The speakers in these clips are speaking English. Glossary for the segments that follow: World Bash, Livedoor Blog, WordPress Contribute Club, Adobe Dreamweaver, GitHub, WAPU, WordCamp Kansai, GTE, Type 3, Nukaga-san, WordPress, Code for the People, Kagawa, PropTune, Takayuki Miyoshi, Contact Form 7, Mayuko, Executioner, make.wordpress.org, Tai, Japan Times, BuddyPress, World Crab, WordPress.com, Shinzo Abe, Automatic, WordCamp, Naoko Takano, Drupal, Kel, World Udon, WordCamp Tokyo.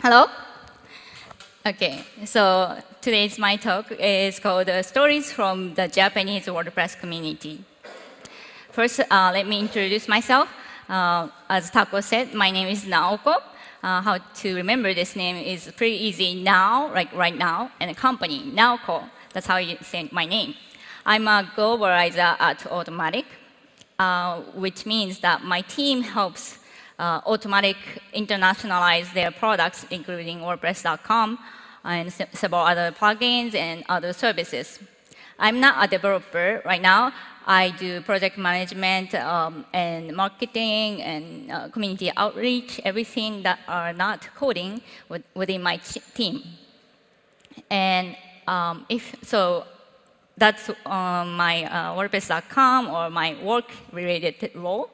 Hello? Okay, so today's my talk is called Stories from the Japanese WordPress Community. First, let me introduce myself. As Tako said, my name is Naoko. How to remember this name is pretty easy now, like right now, and a company, Naoko. That's how you say my name. I'm a globalizer at Automatic, which means that my team helps Automatic internationalize their products, including WordPress.com and several other plugins and other services. I'm not a developer right now. I do project management and marketing and community outreach, everything that are not coding within my team. And that's my WordPress.com or my work-related role.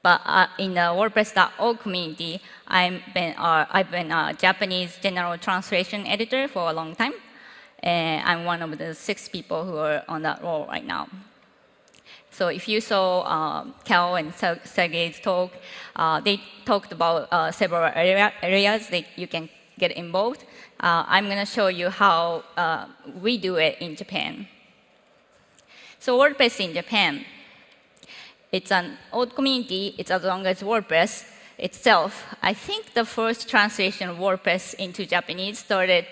But in the WordPress.org community, I've been a Japanese general translation editor for a long time. And I'm one of the 6 people who are on that role right now. So if you saw Kel and Sergei's talk, they talked about several areas that you can get involved. I'm going to show you how we do it in Japan. So WordPress in Japan. It's an old community. It's as long as WordPress itself. I think the first translation of WordPress into Japanese started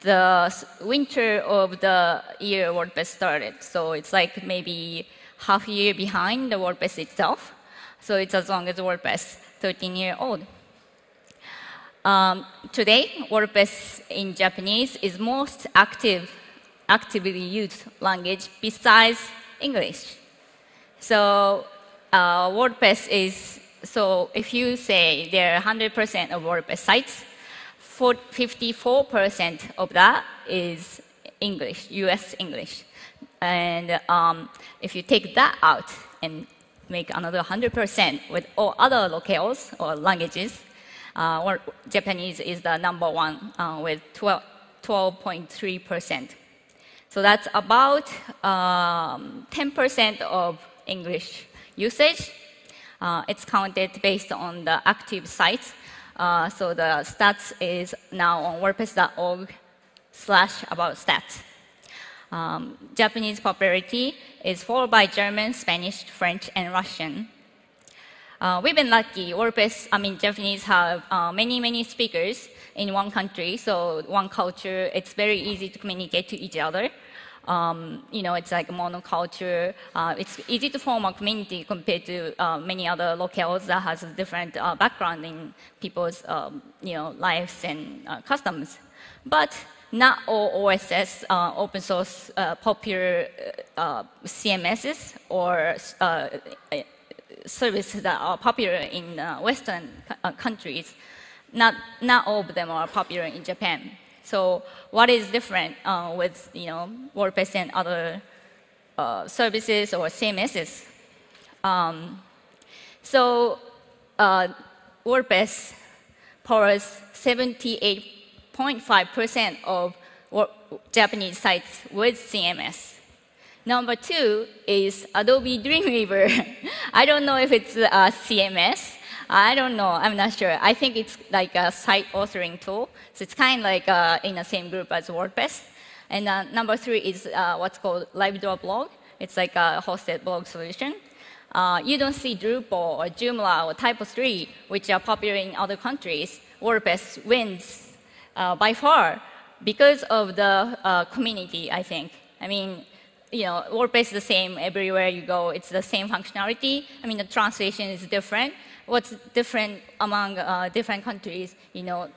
the winter of the year WordPress started. So it's like maybe half a year behind the WordPress itself. So it's as long as WordPress, 13-year-old. Today, WordPress in Japanese is most actively used language besides English. So WordPress is, so if you say there are 100% of WordPress sites, 54% of that is English, US English. And if you take that out and make another 100% with all other locales or languages, Japanese is the number one with 12.3%. So that's about 10% of English usage. It's counted based on the active sites. So the stats is now on WordPress.org/about-stats. Japanese popularity is followed by German, Spanish, French, and Russian. We've been lucky. Japanese have many speakers in one country, so one culture. It's very easy to communicate to each other. You know, it's like monoculture. It's easy to form a community compared to many other locales that has a different background in people's, you know, lives and customs. But not all OSS, open source, popular CMSs or services that are popular in Western countries, not all of them are popular in Japan. So what is different with, you know, WordPress and other services or CMSs? WordPress powers 78.5% of Japanese sites with CMS. Number 2 is Adobe Dreamweaver. I don't know if it's a CMS. I don't know. I'm not sure. I think it's like a site authoring tool. So it's kind of like in the same group as WordPress. And number 3 is what's called Livedoor Blog. It's like a hosted blog solution. You don't see Drupal or Joomla or Type 3, which are popular in other countries. WordPress wins by far because of the community, I think. I mean, you know, WordPress is the same everywhere you go. It's the same functionality. I mean, the translation is different. What's different among different countries, you know,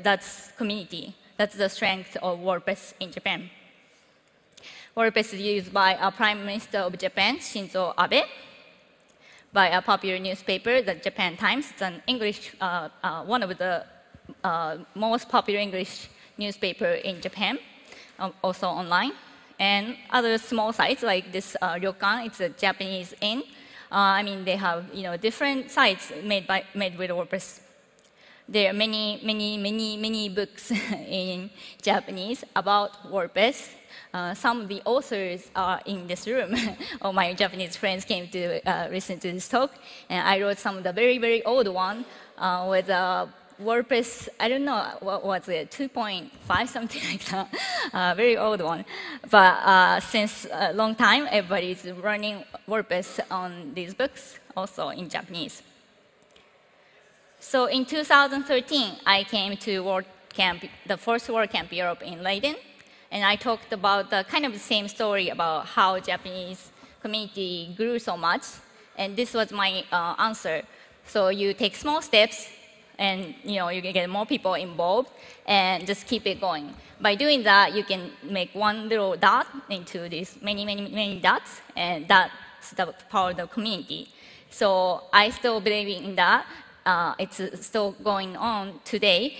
that's community. That's the strength of WordPress in Japan. WordPress is used by a Prime Minister of Japan, Shinzo Abe, by a popular newspaper, the Japan Times. It's an English, one of the most popular English newspaper in Japan, also online. And other small sites like this ryokan, it's a Japanese inn. I mean, they have, you know, different sites made with WordPress. There are many books in Japanese about WordPress. Some of the authors are in this room. All my Japanese friends came to listen to this talk, and I wrote some of the very old one with WordPress, I don't know, what was it, 2.5, something like that, very old one. But since a long time, everybody's running WordPress on these books, also in Japanese. So in 2013, I came to WordCamp, the first WordCamp Europe in Leiden, and I talked about the kind of the same story about how Japanese community grew so much, and this was my answer. So you take small steps, and you know you can get more people involved, and just keep it going. By doing that, you can make one little dot into these many dots, and that's the power of the community. So I still believe in that. It's still going on today.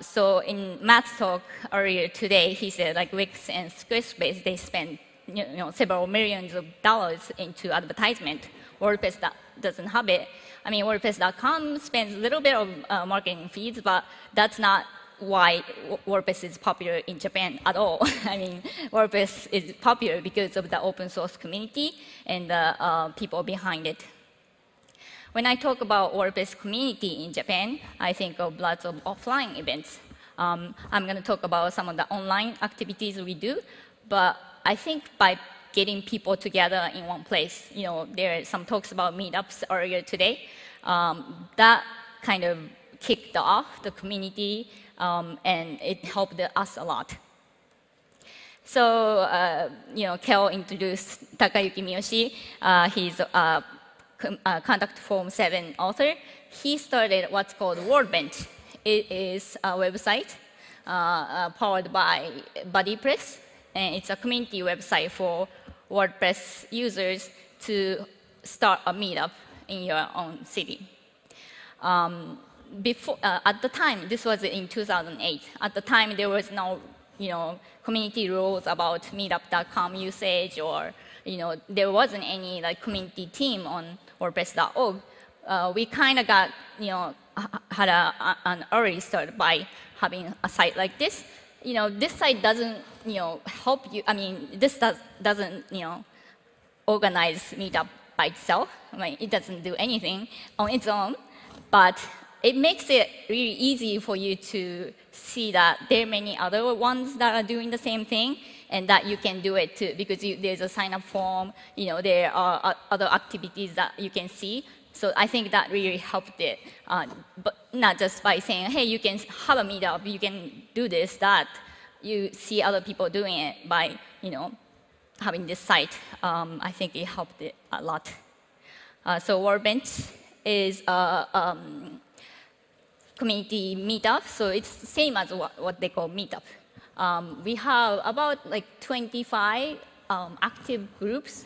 So in Matt's talk earlier today, he said like Wix and Squarespace, they spend several millions of dollars into advertisement. WordPress doesn't have it. I mean, WordPress.com spends a little bit of marketing fees, but that's not why WordPress is popular in Japan at all. I mean, WordPress is popular because of the open source community and the people behind it. When I talk about WordPress community in Japan, I think of lots of offline events. I'm going to talk about some of the online activities we do, but I think by getting people together in one place, you know, there are some talks about meetups earlier today. That kind of kicked off the community, and it helped us a lot. So, you know, Kel introduced Takayuki Miyoshi. He's a Contact Form 7 author. He started what's called WordBench. It is a website powered by BuddyPress, and it's a community website for WordPress users to start a meetup in your own city. At the time, this was in 2008. At the time, there was no, community rules about meetup.com usage, or there wasn't any like community team on WordPress.org. We kind of got, had an early start by having a site like this. This site doesn't, help you. I mean, this doesn't, organize meetup by itself. I mean, it doesn't do anything on its own, but it makes it really easy for you to see that there are many other ones that are doing the same thing, and that you can do it too, because there's a sign-up form. There are other activities that you can see. So I think that really helped it, but not just by saying, hey, you can have a meetup, you can do this, that. You see other people doing it by, having this site. I think it helped it a lot. So WordBench is a community meetup, so it's the same as what they call meetup. We have about like 25 active groups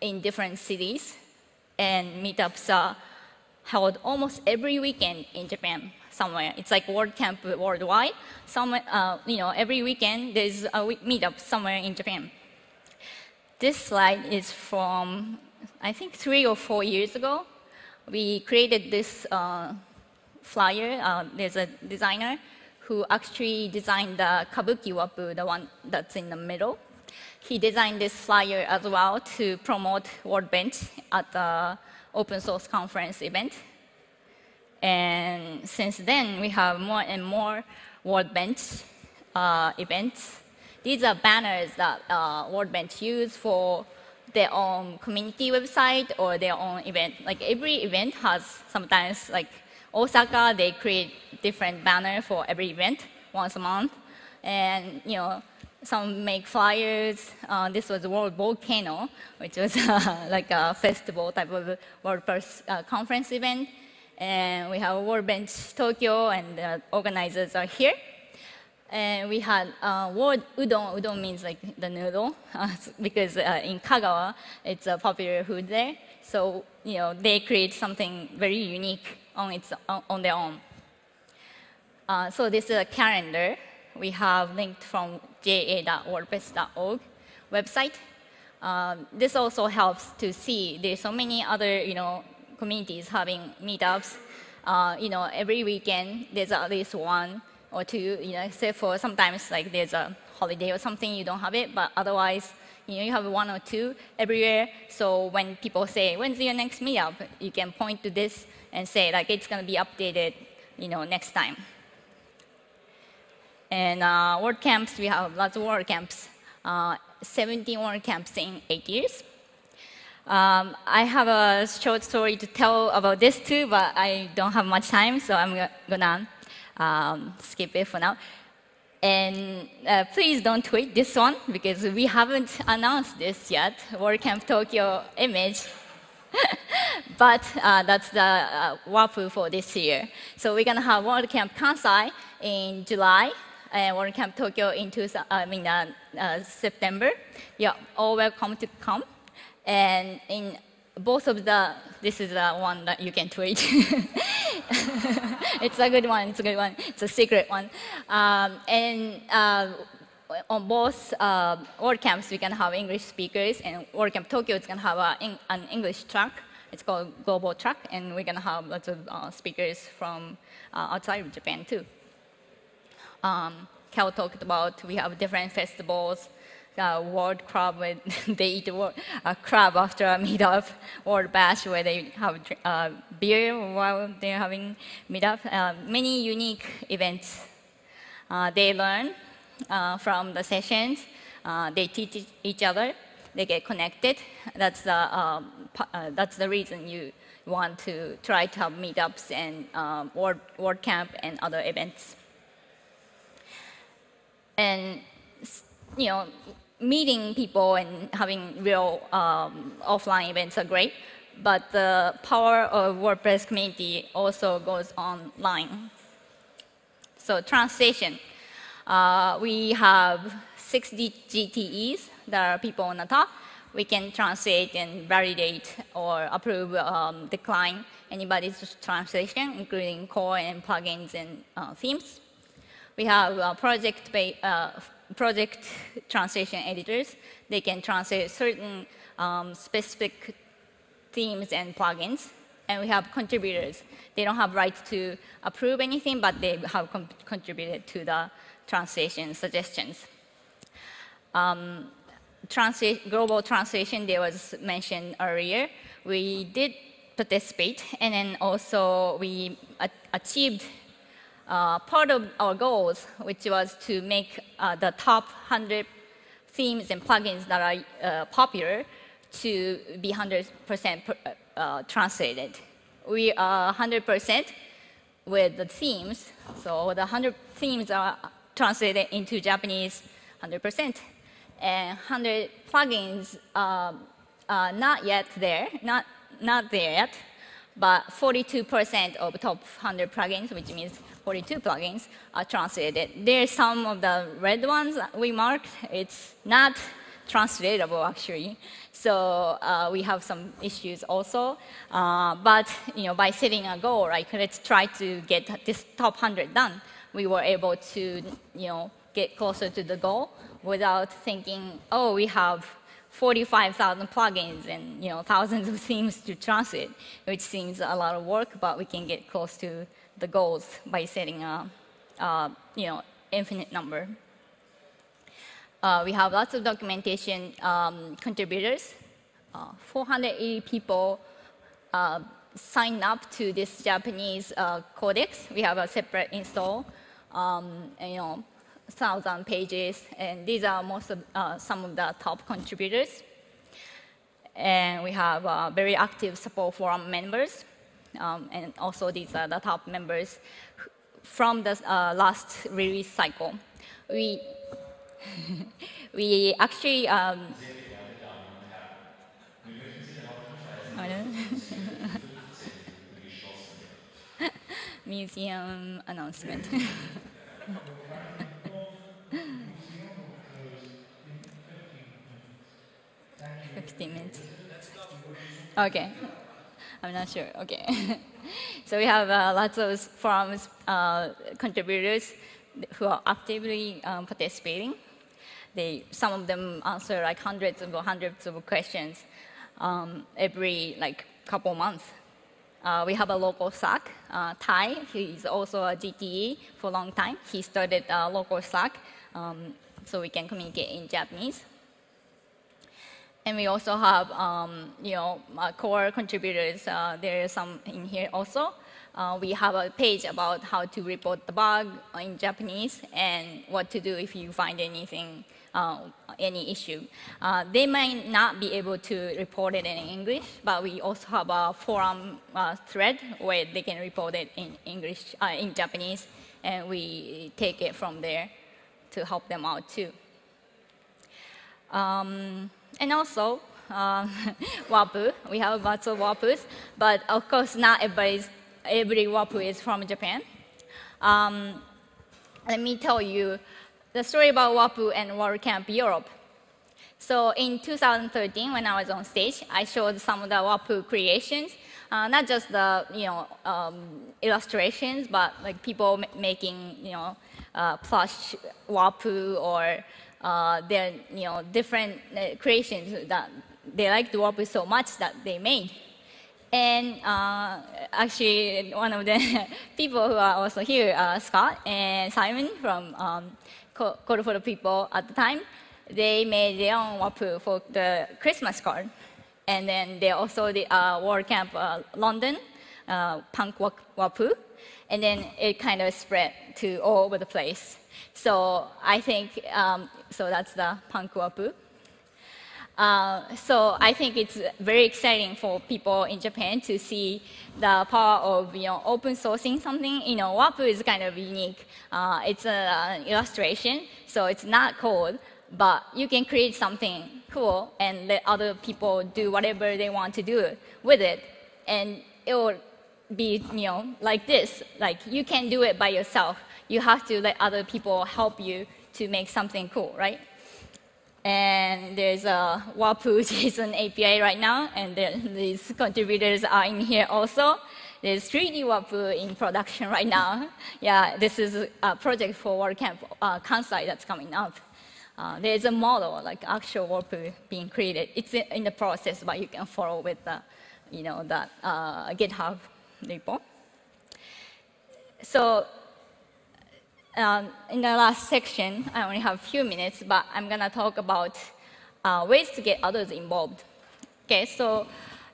in different cities, and meetups are held almost every weekend in Japan somewhere. It's like WordCamp worldwide. Every weekend there's a meetup somewhere in Japan. This slide is from, I think, 3 or 4 years ago. We created this flyer. There's a designer who actually designed the Kabuki Wapu, the one that's in the middle. He designed this flyer as well to promote WordBench at the open source conference event. And since then, we have more and more WordBench events. These are banners that WordBench use for their own community website or their own event. Like every event has sometimes, like Osaka, they create different banner for every event once a month. And some make flyers. This was World Volcano, which was like a festival type of WordPress conference event. And we have WordBench Tokyo, and the organizers are here. And we had World Udon. Udon means like the noodle, because in Kagawa, it's a popular food there. So they create something very unique on their own. So this is a calendar we have linked from ja.wordpress.org website. This also helps to see there's so many other, communities having meetups. Every weekend there's at least 1 or 2, except for sometimes like there's a holiday or something, you don't have it, but otherwise you know, you have one or two everywhere. So when people say, when's your next meetup? You can point to this and say, like, it's going to be updated, you know, next time. And WordCamps, we have lots of WordCamps, 17 WordCamps in 8 years. I have a short story to tell about this too, but I don't have much time, so I'm gonna skip it for now. And please don't tweet this one, because we haven't announced this yet, WordCamp Tokyo image. But that's the WAPU for this year. So we're going to have WordCamp Kansai in July, and WordCamp Tokyo in September. You're all welcome to come. And in both of the, this is the one that you can tweet. It's a good one, it's a good one. It's a secret one. And on both WordCamps, we can have English speakers, and WordCamp Tokyo is going to have an English track. It's called Global Track, and we're going to have lots of speakers from outside of Japan, too. Kel talked about we have different festivals. World Crab, where they eat crab after a meetup. World Bash, where they have beer while they're having meetup. Many unique events. They learn from the sessions. They teach each other. They get connected. That's the reason you want to try to have meetups and WordCamp and other events. And you know, meeting people and having real offline events are great, but the power of WordPress community also goes online. So translation. We have 6 GTEs that are people on the top. We can translate and validate or approve, decline anybody's translation, including core and plugins and themes. We have project translation editors. They can translate certain specific themes and plugins. And we have contributors. They don't have rights to approve anything, but they have contributed to the translation suggestions. Global translation, there was mentioned earlier. We did participate, and then also we achieved part of our goals, which was to make the top 100 themes and plugins that are popular to be 100% translated. We are 100% with the themes, so the 100 themes are translated into Japanese 100%. And 100 plugins are not yet there, not there yet, but 42% of top 100 plugins, which means 42 plugins, are translated. There's some of the red ones we marked. It's not translatable, actually. So we have some issues also. But you know, by setting a goal, like, let's try to get this top 100 done, we were able to, you know, get closer to the goal without thinking, oh, we have 45,000 plugins and, you know, thousands of themes to translate, which seems a lot of work, but we can get close to the goals by setting a, you know, infinite number. We have lots of documentation contributors. 480 people signed up to this Japanese codex. We have a separate install, and, you know, 1,000 pages, and these are most of, some of the top contributors. And we have very active support forum members, and also these are the top members from the last release cycle. We actually. Museum announcement. Okay, I'm not sure. Okay, so we have lots of forums contributors who are actively participating. Some of them answer like hundreds of questions every like couple months. We have a local SAC, Tai. He's also a GTE for a long time. He started a local SAC, so we can communicate in Japanese. And we also have, core contributors. There are some in here also. We have a page about how to report the bug in Japanese and what to do if you find anything, any issue. They might not be able to report it in English, but we also have a forum thread where they can report it in English, in Japanese, and we take it from there to help them out too. And also, WAPU, we have lots of WAPUs, but of course not every WAPU is from Japan. Let me tell you the story about WAPU and WordCamp Europe. So in 2013, when I was on stage, I showed some of the WAPU creations, not just the illustrations, but like people making plush WAPU or their different creations that they liked WAPU so much that they made. And actually, one of the people who are also here, Scott and Simon from Code for the People at the time, they made their own WAPU for the Christmas card. And then they also did WordCamp London, Punk WAPU. And then it kind of spread to all over the place. So I think, so that's the Punk WAPU. So I think it's very exciting for people in Japan to see the power of open sourcing something. WAPU is kind of unique. It's an illustration, so it's not code, but you can create something cool and let other people do whatever they want to do with it, and it will be like this. Like you can't do it by yourself. You have to let other people help you to make something cool, right? And there's a WAPU JSON API right now, and these contributors are in here also. There's 3D WAPU in production right now. Yeah, this is a project for WordCamp Kansai that's coming up. There's a model, like actual WAPU being created. It's in the process, but you can follow with the, that GitHub repo. So, in the last section, I only have a few minutes, but I'm going to talk about ways to get others involved. Okay, so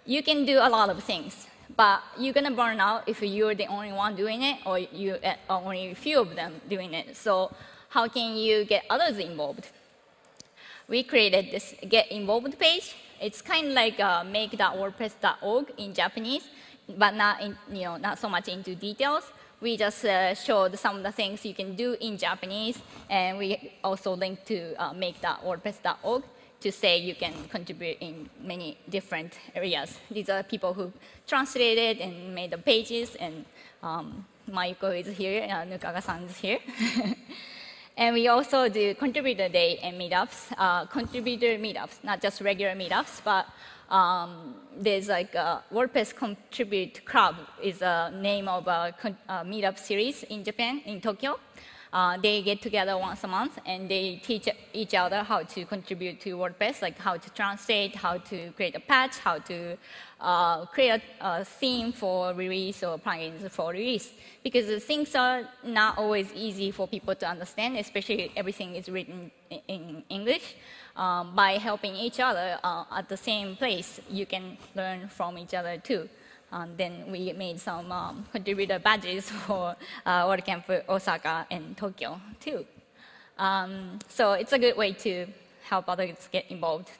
you can do a lot of things, but you're going to burn out if you're the only one doing it or you only a few of them doing it. So how can you get others involved? We created this Get Involved page. It's kind of like make.wordpress.org in Japanese, but not in, not so much into details. We just showed some of the things you can do in Japanese, and we also linked to make.wordpress.org to say you can contribute in many different areas. These are people who translated and made the pages, and Mayuko is here, Nukaga-san is here. And we also do contributor day and meetups, contributor meetups, not just regular meetups, but there's like a WordPress Contribute Club is a name of a meetup series in Japan, in Tokyo. They get together once a month and they teach each other how to contribute to WordPress, like how to translate, how to create a patch, how to create a theme for release or plugins for release. Because the things are not always easy for people to understand, especially if everything is written in English. By helping each other at the same place, you can learn from each other too. Then we made some contributor badges for WordCamp Osaka and Tokyo too. So it's a good way to help others get involved.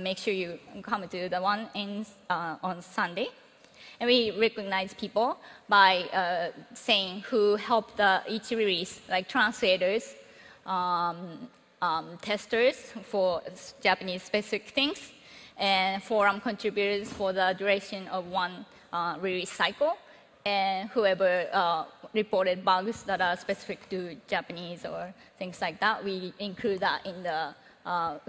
Make sure you come to the one in, on Sunday. And we recognize people by saying who helped each release, like translators, testers for Japanese-specific things, and forum contributors for the duration of one release cycle, and whoever reported bugs that are specific to Japanese or things like that. We include that in the,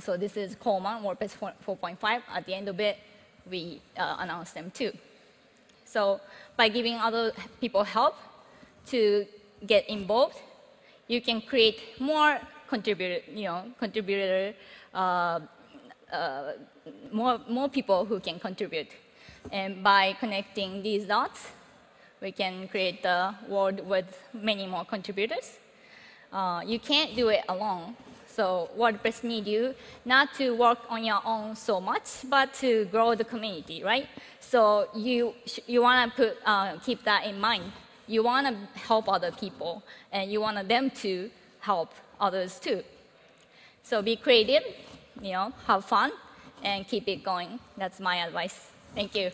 so this is Coleman, WordPress 4.5. At the end of it, we announce them too. So by giving other people help to get involved, you can create more more people who can contribute. And by connecting these dots, we can create the world with many more contributors. You can't do it alone, So WordPress needs you not to work on your own so much, but to grow the community, right? So you want to keep that in mind. You want to help other people, and you want them to help others too. So be creative, have fun, and keep it going. That's my advice. Thank you.